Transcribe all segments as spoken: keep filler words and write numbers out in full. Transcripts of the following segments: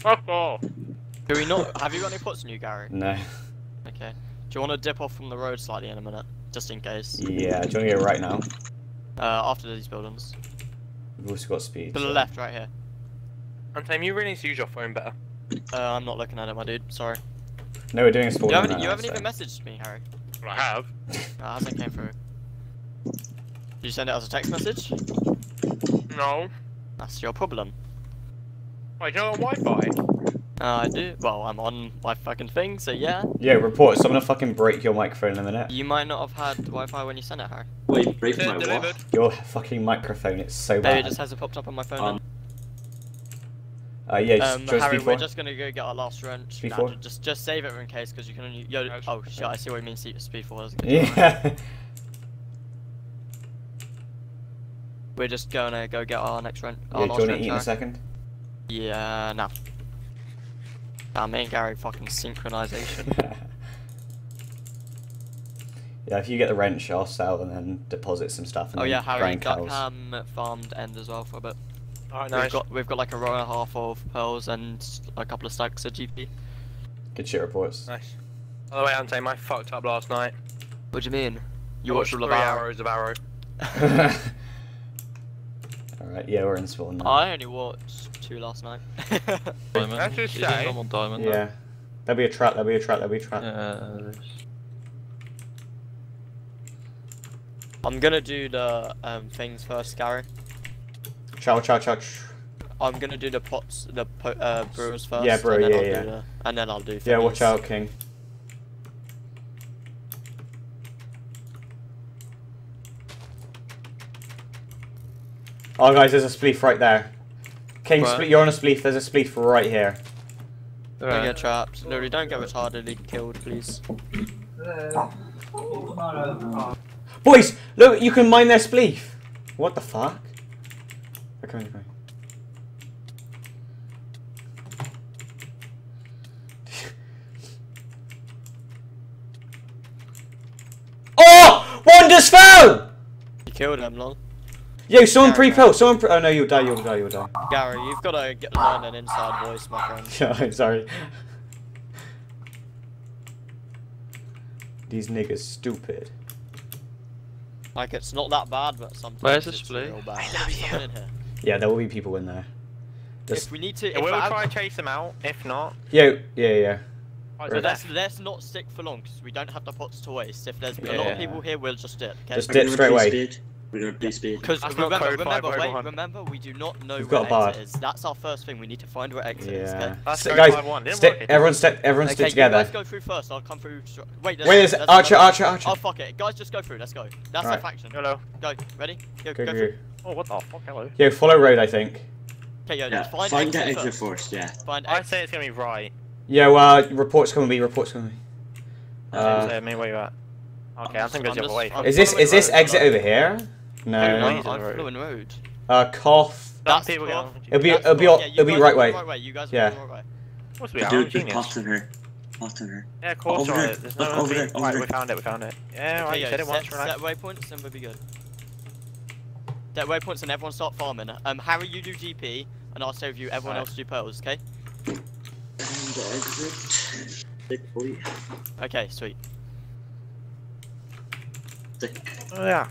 Fuck off. Do we not? Have you got any pots in you, Gary? No. Okay. Do you want to dip off from the road slightly in a minute, just in case? Yeah. Do you want to get it right now? Uh, after these buildings. We've also got speed. To the so. left, right here. Anthony, you really need to use your phone better. Uh, I'm not looking at it, my dude. Sorry. No, we're doing a spawn. You haven't, you haven't even messaged me, Harry. Well, I have. No, it hasn't came through. Did you send it as a text message? No. That's your problem. Wait, you're on Wi-Fi? Uh, I do. Well, I'm on my fucking thing, so yeah. Yeah, report. So I'm gonna fucking break your microphone in a minute. You might not have had Wi-Fi when you sent it, Harry. Wait, break my what? Your fucking microphone. It's so Maybe bad. It just hasn't popped up on my phone. Um, uh, yeah. Just, um, just Harry, we're just gonna go get our last wrench. Nah, just, just save it in case, because you can only. Yo, oh shit! I see what you mean. Speed four. Yeah. We're just gonna go get our next wrench. Our yeah, last do you want to eat in a second? Yeah. Nah. Ah, me and Gary fucking synchronization. Yeah, if you get the wrench, I'll sell and then deposit some stuff. And oh yeah, Harry, duck ham um, farmed end as well for a bit. Alright, nice. We've got, we've got like a row and a half of pearls and a couple of stacks of G P. Good shit reports. Nice. By the way, Ante, I fucked up last night. What do you mean? You I watched, watched three arrows of arrow. Alright, yeah, we're in spawn now. I only watched last night. Diamond. That's just normal diamond. Yeah. Though. There'll be a trap, there'll be a trap, there'll be a trap. Yeah, I'm gonna do the um, things first, Gary. Chow, chow, chow. I'm gonna do the pots, the po uh, brewers first. Yeah, bro, and then yeah, I'll yeah. Do the, and then I'll do things. Yeah, watch out, King. Oh, guys, there's a spleef right there. King, right. You're on a spleef, there's a spleef right here. Right. Don't get trapped. No, don't get retardedly killed, please. Boys, look, you can mine their spleef! What the fuck? Okay, okay. Oh! One just fell! You killed him, lol. Yo, someone pre-pill, someone pre- oh no, you'll die, you'll die, you'll die. Gary, you've got to get, learn an inside voice, my friend. Yeah, I'm sorry. These niggas stupid. Like, it's not that bad, but sometimes Where's it's this real bad. I love you. In here. Yeah, there will be people in there. Just... If we need to- yeah, We'll try and chase them out, if not. Yo, yeah, yeah. Right, so let's, let's not stick for long, because we don't have the pots to waste. If there's yeah. a lot of people here, we'll just dip. Okay? Just dip straight away. We're gonna be speed. Because remember, remember, wait, remember, we do not know We've where got exit is. That's our first thing. We need to find where exit yeah. is. Okay? That's so guys, sti everyone step, everyone okay, stick together. Let's go through first. I'll come through. Wait, there's, Wait, there's, there's Archer, Archer, Archer. Oh fuck it, guys, just go through. Let's go. That's right. our faction. Hello. Go. Ready? Yo, go, go, go through. Oh, what the fuck? Hello. Yo, follow road, I think. Okay, yo, yeah. find, find exit, exit first. first. Yeah. Find I'd exit. say it's gonna be right. Yeah, well, reports coming be reports coming. Uh, me, where you at? Okay, I think there's the other way. Is this is this exit over here? No, no, I'm following road. Uh, cough. That's people going. It'll be, it'll be, it'll be, yeah, it'll be right way. Right way. You guys are yeah. right way. What's we Dude, just popped in her. Popped in her. Yeah, cough. Over there. There's no over there. Right, we found it. We found it. Yeah, right. Set it once. Set waypoints and we'll be good. Set waypoints and everyone start farming. Um, Harry, you do G P, and I'll save you. Everyone else do pearls, okay? And exit. Big boy. Okay, sweet. Oh yeah.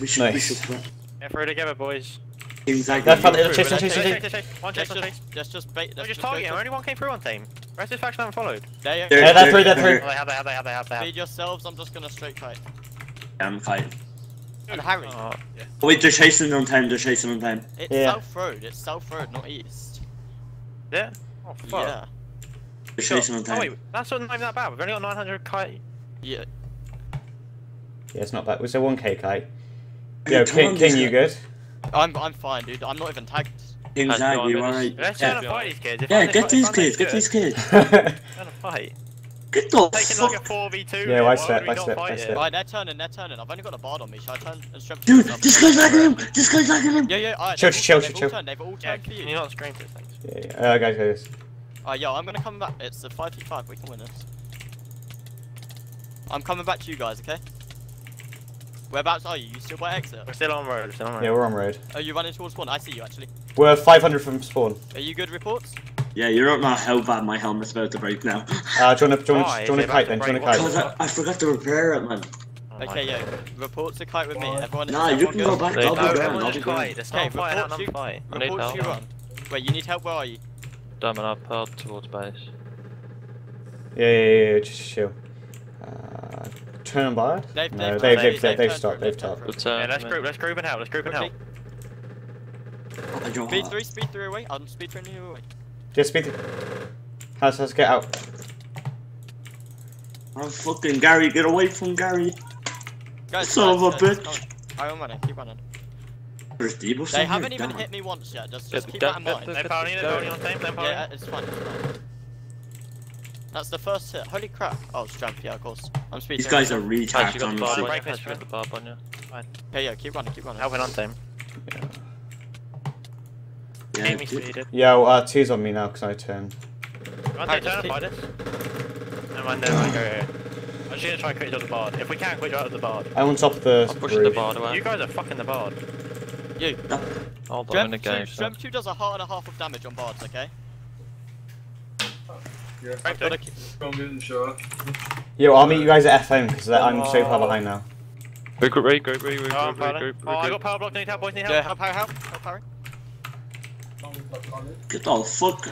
We should, nice. we should play. Yeah, throw together, boys. Exactly. That's fun. Chase, chase, chase, chase, chase. One chase, one chase. Let's just bait. Let's just target him. Only one came through on team. Rest of the faction haven't followed. Yeah, they're through, they're through. They have, they have, they have, they have, they have. Feed yourselves, I'm just gonna straight fight. Yeah, I'm fighting. And Harry. Oh, yeah. oh, wait, they're chasing on time, they're chasing on time. It's yeah. south road, it's south road, not east. Yeah? Oh, fuck. Yeah. They're chasing on time. Oh, wait, that's not even that bad. We've only got nine hundred kite. Yeah. Yeah, it's not bad. Was there one K kite? Yo, King, King, you good? I'm, I'm fine, dude. I'm not even tagged. Exactly, you alright? Let's try to fight these kids. Yeah, get these kids, get these kids. Trying to fight. Get the fuck. Taking like a four v two. Yeah, I slip, I slip, I slip. Right, they're turning, they're turning. I've only got a bard on me, so I turn and strip. Dude, this guy's lagging him! This guy's lagging him! Yeah, yeah, alright. Chill, chill, chill. They've all turned for you. You're not screaming for things. Yeah, yeah. Alright, guys, guys. Alright, yo, I'm gonna come back. It's a five v five, we can win this. I'm coming back to you guys, okay? Whereabouts are you? You still by exit? We're still on road, we're still on road. Yeah, we're on road. Are you running towards spawn? I see you actually. We're five hundred from spawn. Are you good reports? Yeah, you don't know how bad my helmet's about to break now. Uh, do you want to kite then? Do you want to kite? God, I, I forgot to repair it, man. Oh okay, yeah, report to kite with me. Everyone, nah, you can go back. I'll be going. I'll be going. Okay, report to kite. Report to you on. Wait, you need help? Where are you? Diamond, I'll paddle towards base. Yeah, yeah, yeah, just chill. Uh, turn them by? They've, no, they've, they've, they've, they've, they've stopped, they've stopped. Yeah, let's group, let's group and help, let's group and help. Speed three, speed three away. I'm speed three away. Just speed three. How's, how's get out? I'm fucking Gary, get away from Gary. Guys, son guys, of a guys, bitch. I am running, keep running. There's Debo. They haven't even down. hit me once yet, just, just yeah, keep that in mind. They're powering, they're powering on time, they're powering. Yeah, it's fine, it's fine. That's the first hit. Holy crap! Oh, it's jumped. Yeah, of course. I'm speeding. These guys are really tight on the bar. Break this, the bar on you. Fine. Yeah, yeah. Keep running. Keep running. Helping on time. Yeah. Yeah. Aiming speeded. Yeah. Well, uh, two's on me now because I turned. Run there. Turn by this. And run there. I go here. I'm just gonna try and quit you out of the bard. If we can't quit you out of the bard. I'm on top of the. I'm pushing the bard away. You guys are fucking the bard. You. Hold on in the game. Strem two does a heart and a half of damage on bards. Okay. Yeah, I've got to keep going, sure. Yo, I'll meet you guys at F M because I'm oh. so far behind now. Regroup, regroup, regroup, regroup, regroup, oh, regroup, regroup. Oh, I got power block, need help, boys, need help. Yeah, help, power, help, help, power. Get the fuck.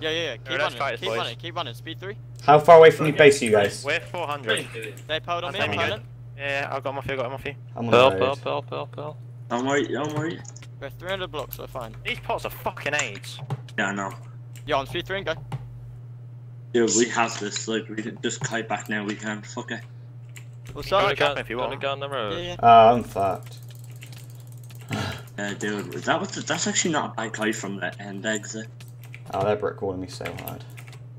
Yeah, yeah, yeah, keep yeah, running, keep boys. running, keep running, speed three. How far away from your base are you guys? We're four hundred. They powered on me, I'm powered on. Yeah, I got him off you, I got him off you. I'm on the road. Help, help, help, I'm right, I'm right. We're three hundred blocks, we're fine. These pots are fucking AIDS. Yeah, I know. Yeah, on speed three and go. Yeah, we have this, like, we can just kite back now, we can, fuck it. We'll start again if you want. Go on the road. Yeah, yeah. Uh, I'm fucked. Yeah, dude, that was, that's actually not a bad kite from the end exit. Oh, that brick calling me so hard.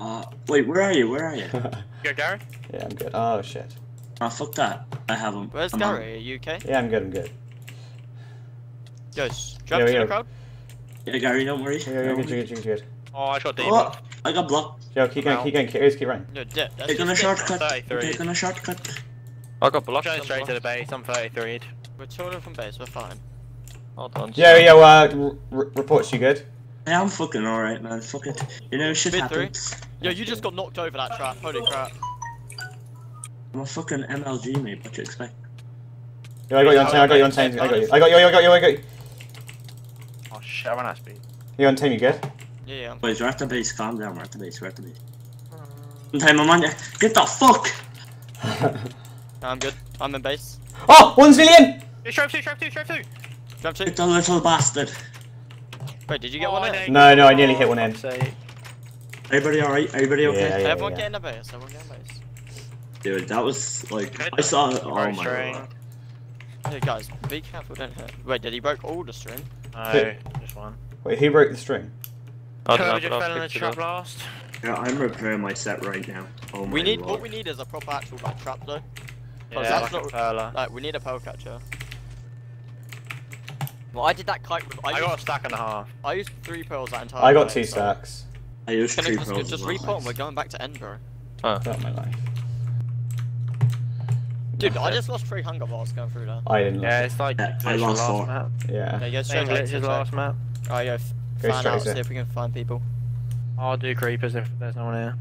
Uh, wait, where are you, where are you? You good, Gary? Yeah, I'm good. Oh, shit. Oh, fuck that. I haven't. Where's I'm Gary? On. Are you okay? Yeah, I'm good, I'm good. Guys, jump to the crowd? Yeah, Gary, don't worry. Yeah, yeah, yeah, good, good, good, good. Oh, I shot David. Oh, I got blocked. Yo, keep going, keep going, keep going, keep running. No, dip, that's taking a shortcut, taking a shortcut. I got blocked. Going straight to the base, I'm thirty-three'd. We're children from base, we're fine. Hold on. Yo, yo, uh, reports you good? Yeah, I'm fucking alright, man, fuck it. You know, shit happens. Yo, you just got knocked over that trap, holy crap. I'm a fucking M L G, mate, what do you expect? Yo, I got you on time, I got you on time, I got you. I got you, I got you, I got you. Oh shit, I ran out of speed. You on time, you good? Yeah, yeah. Boys, we're at the base, calm down, we're at the base, we're at the base. Sometime I'm on ya. Get the fuck! I'm good, I'm in base. Oh! One's million! Two stripes, two stripes, two stripes, two! Stripes, two. Get the little bastard. Wait, did you get oh, one in? No, no, I nearly oh, hit one in. Sake. Everybody alright? Everybody okay? Yeah, yeah, everyone yeah. get in the base, everyone get in the base. Dude, that was like, good. I saw it. Oh my god. Hey guys, be careful, don't hit. Wait, did he break all the string? No, who? Just one. Wait, who broke the string? I just fell in a trap last. Yeah, I'm repairing my set right now. Oh my we need Lord. What we need is a proper actual like trap though. Yeah, that's like, not, a like we need a pearl catcher. Well, I did that kite with. I, I used, got a stack and a half. I used three pearls that entire. I got two stacks. So. I used Can two just, pearls. Just repot and we're going back to end, bro. Oh, that's my life. Dude, I just lost three hunger bars going through that. I didn't. Yeah, it's like yeah, I lost four. Map. Yeah. There you go. Straight to the last map. Alright, yo. Find out, see if we can find people. I'll do creepers if there's no one here.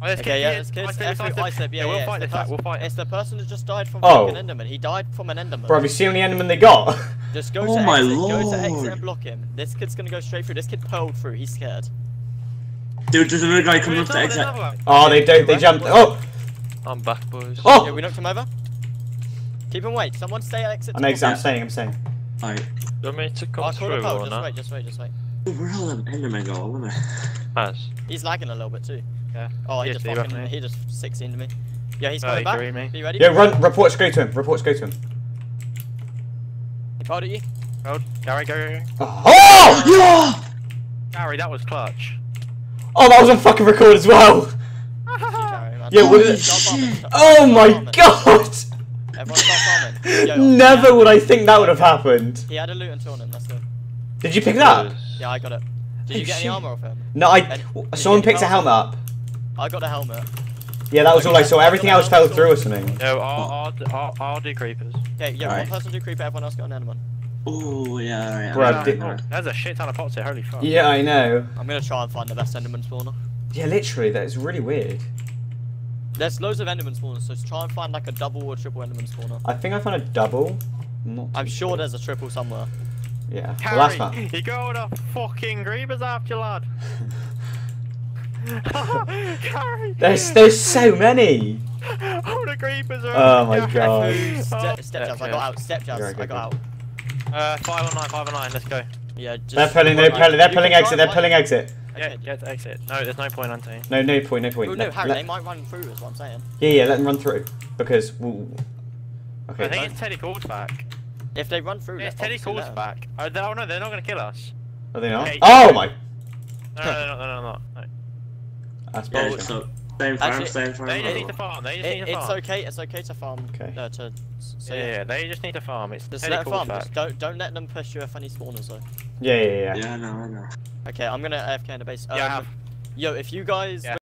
Oh, okay, kid, yeah, this kid's I said, yeah, yeah, we'll yeah, fight this person, we'll fight. It's the person who just died from oh. an enderman. He died from an enderman. Bro, have you seen the enderman they got? Just go oh to my exit, Lord. go to exit and block him. This kid's gonna go straight through, this kid pearled through, he's scared. Dude, there's another guy coming up to exit. Oh, they don't, they jumped, oh! I'm back, boys. Oh! Yeah, we knocked him over. Keep him wait, someone stay at exit. I'm exit, I'm staying, I'm staying. Alright. Do you want me to come through or not? Just wait, just wait, just wait. Where all them endermen go, I wonder. Nice. He's lagging a little bit too. Yeah. Oh, he, he just fucking, he just sixteened me. Yeah, he's coming back. Me. Are you ready? Yeah, run, reports go to him, reports go to him. He followed at you. Rolled. Gary, go, go, go. Oh! Oh! Yeah! Gary, that was clutch. Oh, that was on fucking record as well. Yeah, what is it? Oh my god! Everyone stop farming. Yo, never yeah. would I think that would have happened. He had a loot and torn him, that's good. Did you pick it up? Yeah, I got it. Did you get any armor off him? No, I. Someone picked a helmet up. I got a helmet. Yeah, that was all I saw. Everything else fell through or something. No, I'll do creepers. Okay, yeah, one person do creeper, everyone else got an enderman. Oh yeah, yeah. Bro, yeah, did... oh, there's a shit ton of pots here, holy fuck. Yeah, I know. I'm gonna try and find the best Enderman spawner. Yeah, literally, that is really weird. There's loads of Enderman spawners, so try and find like a double or triple Enderman spawner. I think I found a double. Not I'm sure, sure there's a triple somewhere. Yeah. Harry, well, that's not... you going to fucking Griebers after you, lad. Harry. There's there's so many. Oh, the Griebers are. Oh my god. Ste step jazz, I got out. Step jazz, I got out. Uh, five on nine, five on nine. Let's go. Yeah. Just they're pulling. They're pulling. They're pulling exit. They're pulling exit. Yeah, yeah, exit. No, there's no point, Anthony. No, no point, no point. Oh, no, no, Harry, let... they might run through, is what I'm saying. Yeah, yeah, let them run through. Because, we'll... okay. I think it's Teddy Calls back. If they run through, yeah, it's Teddy Calls back. Oh, oh, no, they're not going to kill us. Are they not? Okay, oh, my... No, no, no, no, no, no, no. That's yeah, bullshit. So, same farm, Actually, same farm. They just need to farm, they just it, need to farm. It's okay, it's okay to farm. Okay. No, to... So, yeah, yeah, yeah, they just need to farm. It's just Teddy let Calls farm. Back. Just don't, don't let them push you if any spawners, though. Yeah, yeah, yeah. Yeah, I know, I know. Okay, I'm gonna A F K in the base. Um, yeah. Yo, if you guys... Yeah.